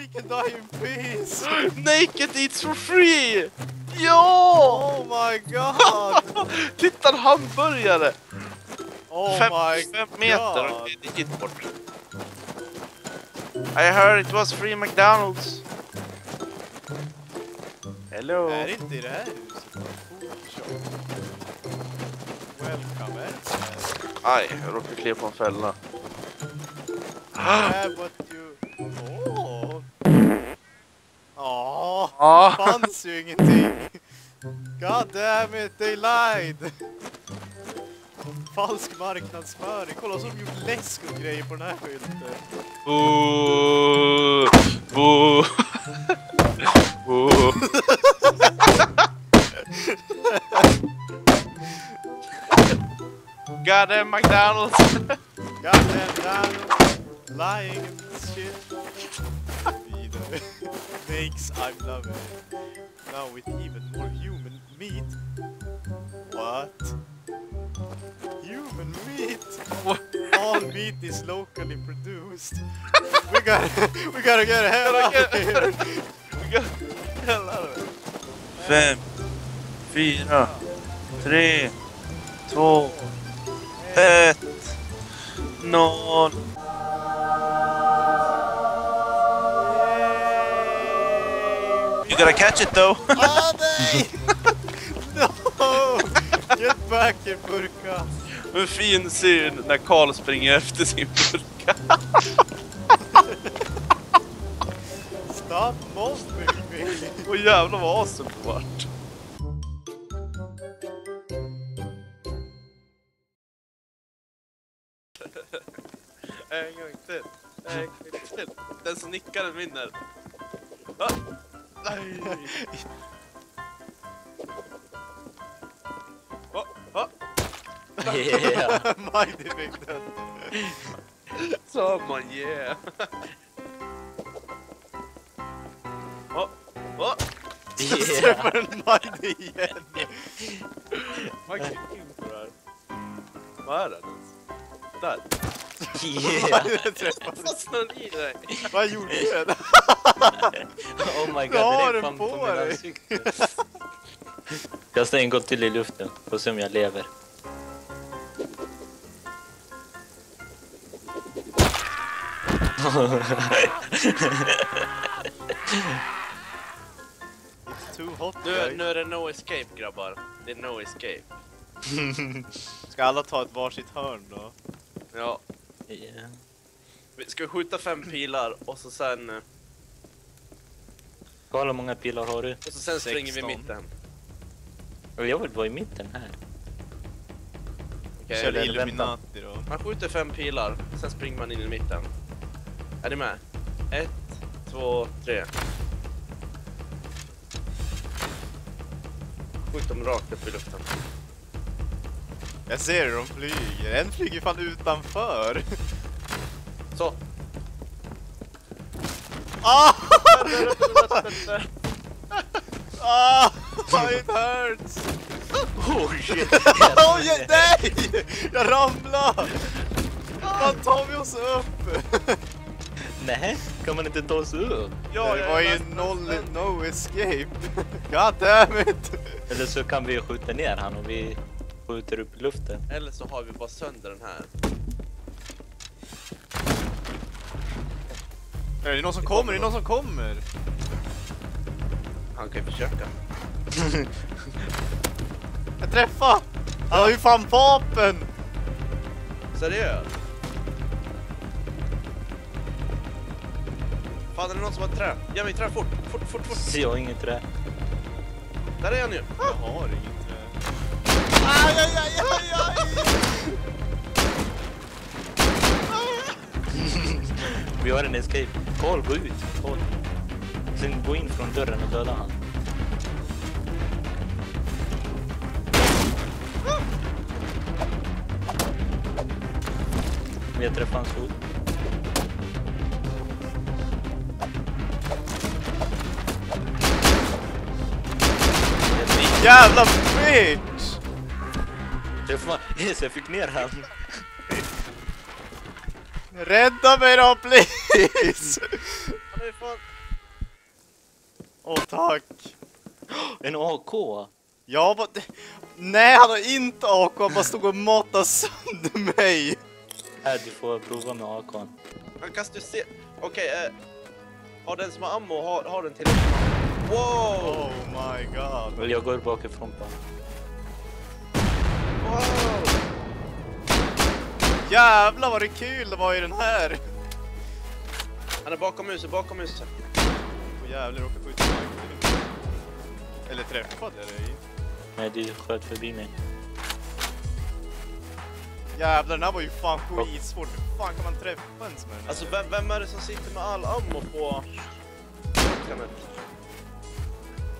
We can die in peace! Naked eats for free! Ja! Oh my god! Titta, en hamburgare! Oh my god! 5 meter, okej, det gick bort. I heard it was free McDonald's. Hello! Det är inte i det här huset. Welcome, aj, jag råkade klia på en fälla. Åh, fanns ju ingenting. God damn it, they lied. Falsk marknadsföring. Kolla så de gjort läsk och grejer på den här skylten. God damn McDonald's. God damn McDonald's. Lying and shit. Vidare. Makes I'm loving it. Now with even more human meat. What? Human meat? What? All meat is locally produced. we gotta get the hell out of here. We gotta get the hell out of it. 5, 4, 3, 2, 1, 0. You gotta catch it though. Oh, no! Get back in burka. En fin syn när Karl springer efter sin burka. Stop mobbing me. Och jävlar vad asen på vart. En gång till. En gång till. Den som nickar den vinner. Ah. Nej. Oh, oh. Yeah. Mighty big dead. Someone, yeah. Oh, oh. Yeah. Mighty igen. Man kan inte det här. Vad är det? Där. Yeah. Vad gjorde du det? Oh my god, det kom på min ansikte. Jag stänger en gång till i luften, för att se om jag lever. It's too hot. Nu är det no escape, grabbar. Det är no escape. Ska alla ta ett varsitt hörn då? Ja. Yeah. Ska vi skjuta 5 pilar och så sen... Kolla hur många pilar har du? Och så sen springer vi i mitten. Jag vill vara i mitten här. Okej, okay, Illuminati då. Man skjuter 5 pilar, sen springer man in i mitten. Är ni med? 1, 2, 3. Skjut dem rakt upp i luften. Jag ser hur de flyger. En flyger fan utanför. Så. Ah! Ah! It hurts! Oh shit! Oh yeah, nej! Jag ramlar! Fan, tar vi oss upp? Nej, kan man inte ta oss upp? Ja, det var ju no escape. God damn it! Eller så kan vi skjuta ner han och vi skjuter upp i luften. Eller så har vi bara sönder den här. Är det någon som kommer? Är det någon som kommer? Han kan ju försöka. Jag träffade! Han har ju fan vapen! Seriöst? Fan, är det någon som har trä? Ge mig trä fort! Fort, fort, fort! Se, jag har inget trä. Där är han ju! Jag har inget trä. Aj, aj, aj, aj, aj! Vi har en escape. Karl, gå ut. Karl. Sen gå in från dörren och döda han. Vi har träffat hans hud. Jävla bitch! Jag fick ner han. Rädda mig då, please! härifrån. Åh, tack. En AK? Ja, vad... Nej, han har inte AK. Han bara stod och matade sönder mig. Nej, du får prova med AK. Men kan du se... Okej, har den som har ammo, har den till... Wow! Oh my god. Jag går bakifrån på. Wow! Jävlar vad det kul det var i den här. Han är bakom huset, bakom huset. Åh jävlar, råkar skjuta mig. Eller träffad eller i. Nej, det sköt förbi mig. Jävlar, den här var ju fan skitsvårt. Hur fan kan man träffa ens med den här? Alltså, vem är det som sitter med all ammo på...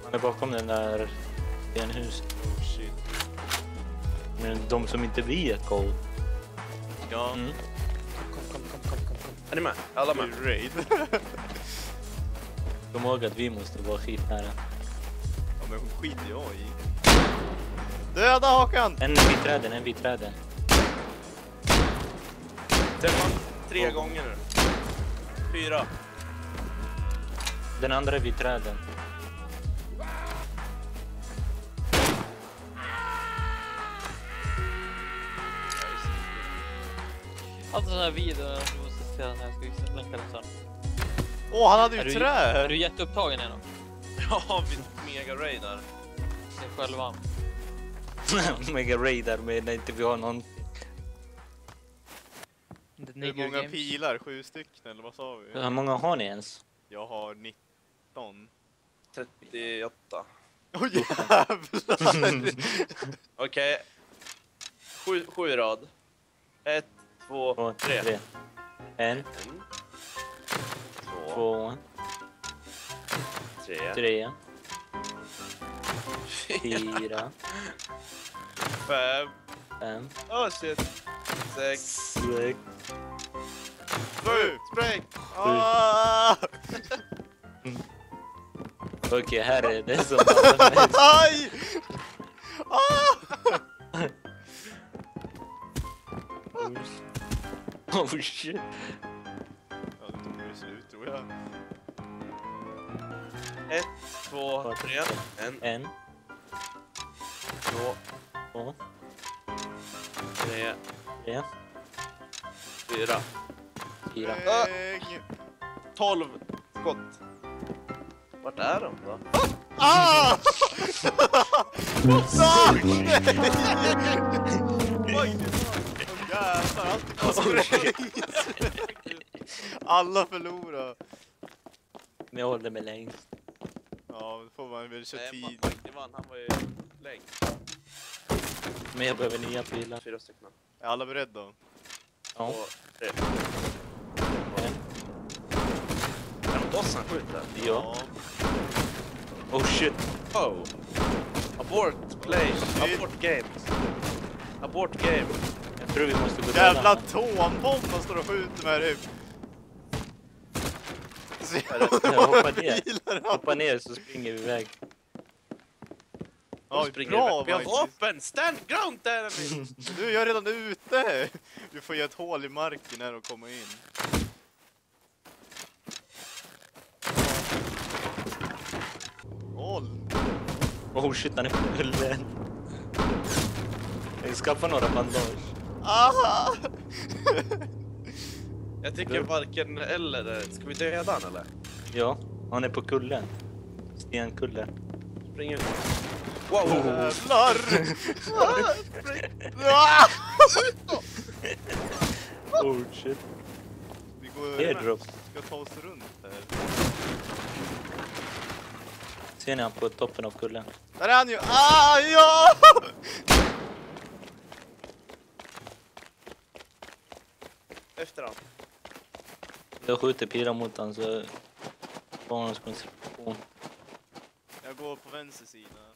Han är bakom den där... Det är en hus. Oh shit. Men de som inte vet, Cole. Ja. Mm. Kom. Är ni med? Alla med. Raid. Kom ihåg att vi måste vara skit här. Ja, men skit jag i. Döda Hakan! En vid träden. Träffade tre gånger nu. 4. Den andra är vid träden. Alltså den här videon, du måste se den här, jag ska länka den sen. Åh, han hade ju trä! Är du jätteupptagen igenom? Ja, vi mega raidar. Det är själva. Mega raidar, men inte vi har någon. Hur många games? Pilar? 7 stycken, eller vad sa vi? Hur många har ni ens? Jag har 19. 38. Åh, jävlar! Okej. 7 rad. 1, 2, 3. 1, 2, 3, 4, 5. Åh shit. 6, 7. Spräng! Ah! Okej, här är det som... Aj! Oh shit. Ja, det tog ju slut, tror jag. 1, 2, 3. 1, 2, 3, 4. 12 skott. Vart är de då? Ah! Alla förlorar. Men jag håller mig längst. Ja, då får man väl köra tid. Nej, han var ju längst. Men jag behöver nya pilar. 4 stycken. Är alla beredda? Ja. Och 3. Den bossen skjuter. Ja. Oh shit. Oh. Abort play. Abort game. Abort game. Jag tror vi måste gå till alla. Jävla tånbomben står och skjuter med dig. Hoppa ner så springer vi iväg. Ja, bra, vi har vapen! Stand ground där! Du, jag är redan ute! Du får ge ett hål i marken när de kommer in. Håll! Oh shit, han är på hullen. Jag skaffar några bandage. Aha! Jag tycker varken eller. Ska vi döda han eller? Ja, han är på kullen. Stenkullen. Spring ut. Wow! Jävlar! Oh shit. Vi går airdrop. Ska ta oss runt här. Ser ni han på toppen av kullen? Där är han ju! Ah, ja! Efter han. Jag skjuter pilar mot han så... Jag går på vänster sida.